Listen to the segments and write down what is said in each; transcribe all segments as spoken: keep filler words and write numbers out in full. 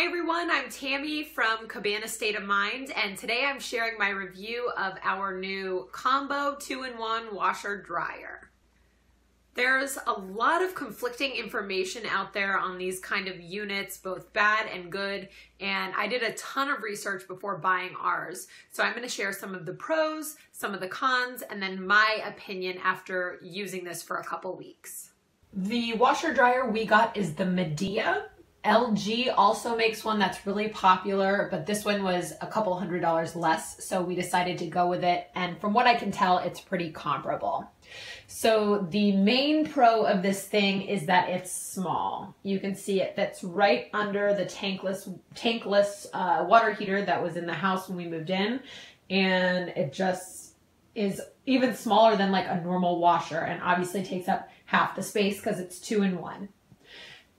Hi everyone, I'm Tammy from Cabana State of Mind, and today I'm sharing my review of our new Combo two in one washer dryer. There's a lot of conflicting information out there on these kind of units, both bad and good, and I did a ton of research before buying ours. So I'm going to share some of the pros, some of the cons, and then my opinion after using this for a couple weeks. The washer dryer we got is the Midea. L G also makes one that's really popular, but this one was a couple hundred dollars less, so we decided to go with it, and from what I can tell, it's pretty comparable. So the main pro of this thing is that it's small. You can see it fits right under the tankless tankless uh, water heater that was in the house when we moved in, and it just is even smaller than like a normal washer, and obviously takes up half the space because it's two in one.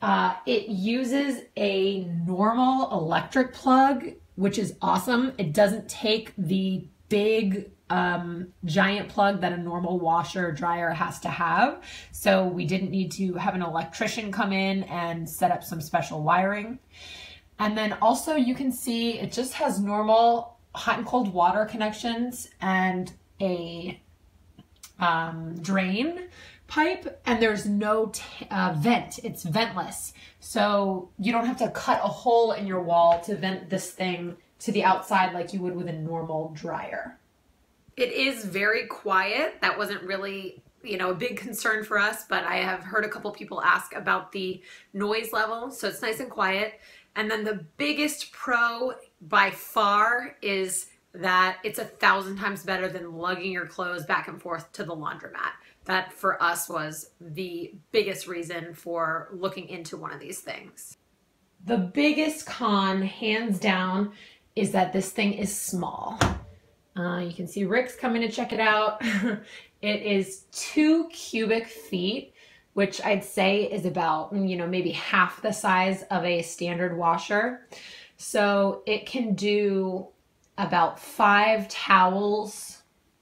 Uh, it uses a normal electric plug, which is awesome. It doesn't take the big, um, giant plug that a normal washer or dryer has to have. So we didn't need to have an electrician come in and set up some special wiring. And then also you can see it just has normal hot and cold water connections and a um, drain pipe, and there's no uh, vent. It's ventless. So you don't have to cut a hole in your wall to vent this thing to the outside like you would with a normal dryer. It is very quiet. That wasn't really, you know, a big concern for us, but I have heard a couple people ask about the noise level. So it's nice and quiet. And then the biggest pro by far is that it's a thousand times better than lugging your clothes back and forth to the laundromat. That for us was the biggest reason for looking into one of these things. The biggest con, hands down, is that this thing is small. Uh, you can see Rick's coming to check it out. It is two cubic feet, which I'd say is about, you know, maybe half the size of a standard washer. So it can do about five towels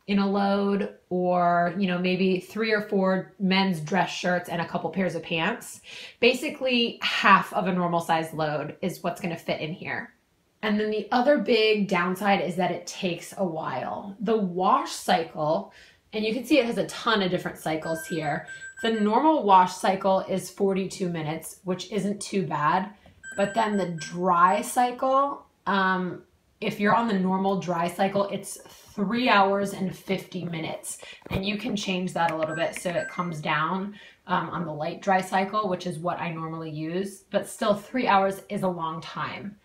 in a load, or, you know, maybe three or four men's dress shirts and a couple pairs of pants. Basically half of a normal size load is what's going to fit in here. And then the other big downside is that it takes a while. The wash cycle, and you can see it has a ton of different cycles here. The normal wash cycle is forty-two minutes, which isn't too bad. But then the dry cycle, um, if you're on the normal dry cycle, it's three hours and fifty minutes, and you can change that a little bit so it comes down um, on the light dry cycle, which is what I normally use, but still three hours is a long time.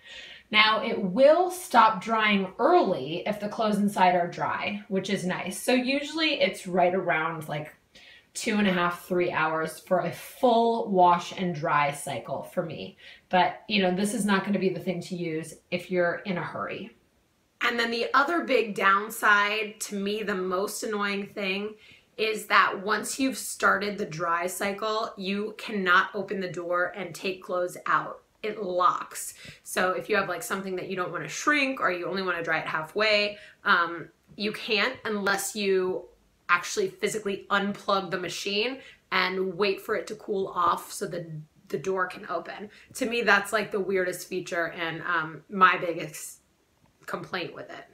Now it will stop drying early if the clothes inside are dry, which is nice. So usually it's right around like two and a half, three hours for a full wash and dry cycle for me. But, you know, this is not going to be the thing to use if you're in a hurry. And then the other big downside, to me, the most annoying thing, is that once you've started the dry cycle, you cannot open the door and take clothes out. It locks. So if you have like something that you don't want to shrink, or you only want to dry it halfway, um, you can't unless you actually physically unplug the machine and wait for it to cool off so the, the door can open. To me, that's like the weirdest feature and um, my biggest complaint with it.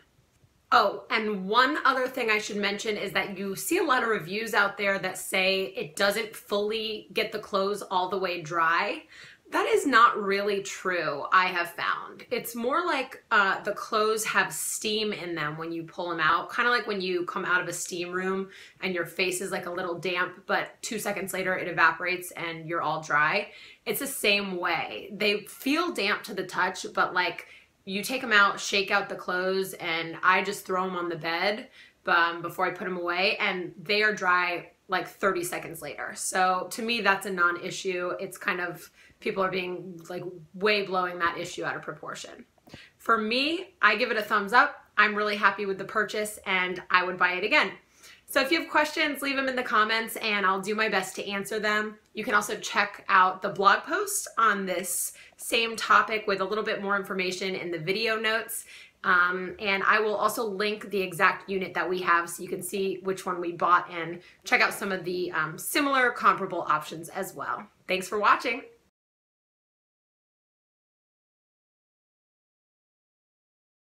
Oh, and one other thing I should mention is that you see a lot of reviews out there that say it doesn't fully get the clothes all the way dry. That is not really true, I have found. It's more like uh, the clothes have steam in them when you pull them out, kind of like when you come out of a steam room and your face is like a little damp, but two seconds later it evaporates and you're all dry. It's the same way. They feel damp to the touch, but like you take them out, shake out the clothes, and I just throw them on the bed um, before I put them away, and they are dry like thirty seconds later. So to me, that's a non-issue. It's kind of, people are being like way blowing that issue out of proportion. For me, I give it a thumbs up. I'm really happy with the purchase, and I would buy it again. So if you have questions, leave them in the comments and I'll do my best to answer them. You can also check out the blog post on this same topic with a little bit more information in the video notes. Um, and I will also link the exact unit that we have so you can see which one we bought and check out some of the um, similar comparable options as well. Thanks for watching.